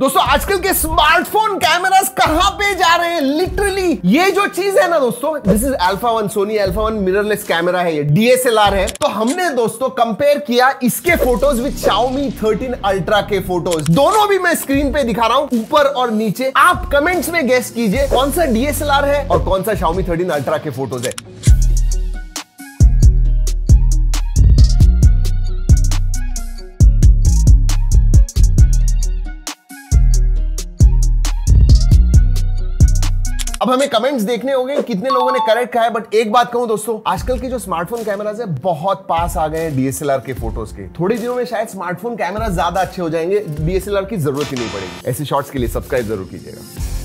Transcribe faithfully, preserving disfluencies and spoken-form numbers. दोस्तों आजकल के स्मार्टफोन कैमरास कहां पे जा रहे हैं। लिटरली ये जो चीज है ना दोस्तों, this is alpha one, Sony alpha one mirrorless camera है, ये डी एस एल आर है। तो हमने दोस्तों कंपेयर किया इसके photos with Xiaomi thirteen ultra के फोटोज। दोनों भी मैं स्क्रीन पे दिखा रहा हूं ऊपर और नीचे। आप कमेंट्स में गेस कीजिए कौन सा डी एस एल आर है और कौन सा Xiaomi थर्टीन अल्ट्रा के फोटोज है। अब हमें कमेंट्स देखने होंगे कितने लोगों ने करेक्ट कहा है। बट एक बात कहूं दोस्तों, आजकल के जो स्मार्टफोन कैमरास है बहुत पास आ गए हैं डी एस एल आर के फोटोज के। थोड़े दिनों में शायद स्मार्टफोन कैमरास ज्यादा अच्छे हो जाएंगे, डी एस एल आर की जरूरत ही नहीं पड़ेगी। ऐसे शॉट्स के लिए सब्सक्राइब जरूर कीजिएगा।